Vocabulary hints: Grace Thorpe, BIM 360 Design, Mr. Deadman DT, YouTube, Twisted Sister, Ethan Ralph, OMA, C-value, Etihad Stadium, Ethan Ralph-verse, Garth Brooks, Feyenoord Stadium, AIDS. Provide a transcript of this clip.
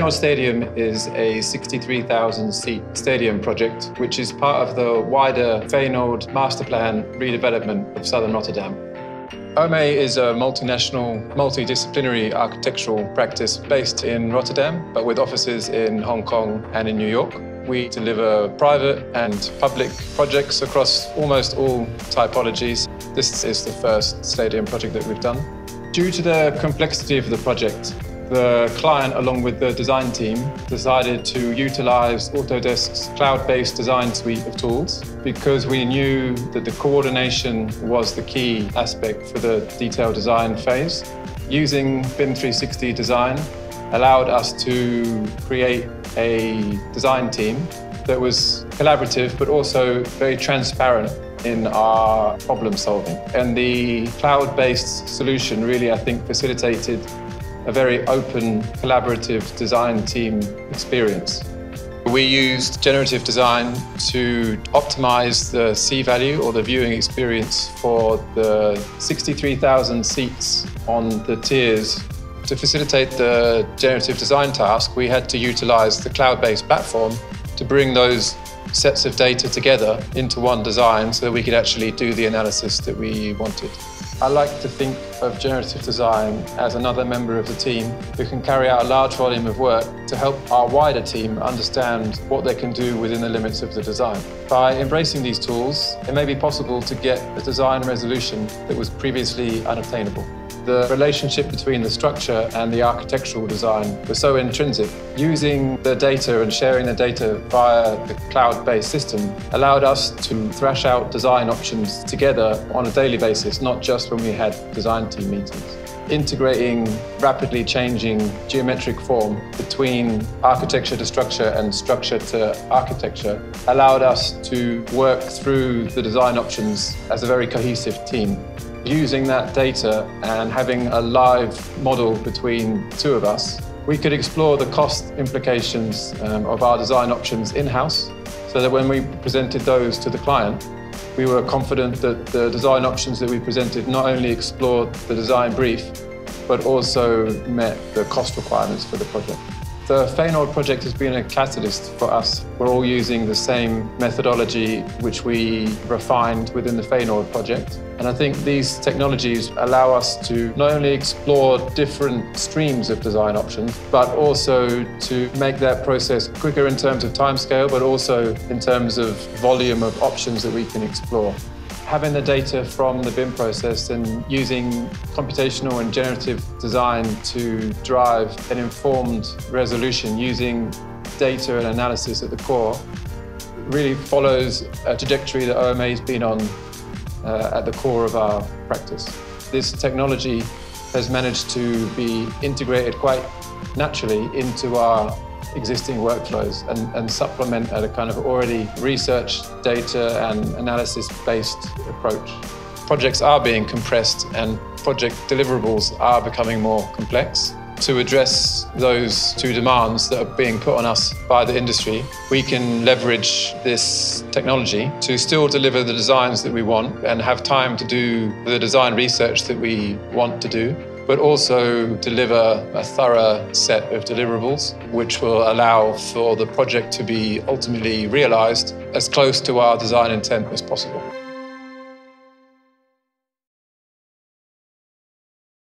Etihad Stadium is a 63,000-seat stadium project, which is part of the wider Feyenoord master plan redevelopment of southern Rotterdam. OMA is a multinational, multidisciplinary architectural practice based in Rotterdam, but with offices in Hong Kong and in New York. We deliver private and public projects across almost all typologies. This is the first stadium project that we've done. Due to the complexity of the project, the client, along with the design team, decided to utilize Autodesk's cloud-based design suite of tools because we knew that the coordination was the key aspect for the detailed design phase. Using BIM 360 Design allowed us to create a design team that was collaborative but also very transparent in our problem solving. And the cloud-based solution really, I think, facilitated a very open, collaborative design team experience. We used generative design to optimize the C-value or the viewing experience for the 63,000 seats on the tiers. To facilitate the generative design task, we had to utilize the cloud-based platform to bring those sets of data together into one design so that we could actually do the analysis that we wanted. I like to think of generative design as another member of the team who can carry out a large volume of work to help our wider team understand what they can do within the limits of the design. By embracing these tools, it may be possible to get a design resolution that was previously unobtainable. The relationship between the structure and the architectural design was so intrinsic. Using the data and sharing the data via the cloud-based system allowed us to thrash out design options together on a daily basis, not just when we had design team meetings. Integrating rapidly changing geometric form between architecture to structure and structure to architecture allowed us to work through the design options as a very cohesive team. Using that data and having a live model between the two of us, we could explore the cost implications of our design options in-house, so that when we presented those to the client, we were confident that the design options that we presented not only explored the design brief, but also met the cost requirements for the project. The Feyenoord project has been a catalyst for us. We're all using the same methodology which we refined within the Feyenoord project. And I think these technologies allow us to not only explore different streams of design options, but also to make that process quicker in terms of timescale, but also in terms of volume of options that we can explore. Having the data from the BIM process and using computational and generative design to drive an informed resolution using data and analysis at the core really follows a trajectory that OMA has been on at the core of our practice. This technology has managed to be integrated quite naturally into our existing workflows and supplement a kind of already research, data and analysis-based approach. Projects are being compressed and project deliverables are becoming more complex. To address those two demands that are being put on us by the industry, we can leverage this technology to still deliver the designs that we want and have time to do the design research that we want to do, but also deliver a thorough set of deliverables, which will allow for the project to be ultimately realized as close to our design intent as possible.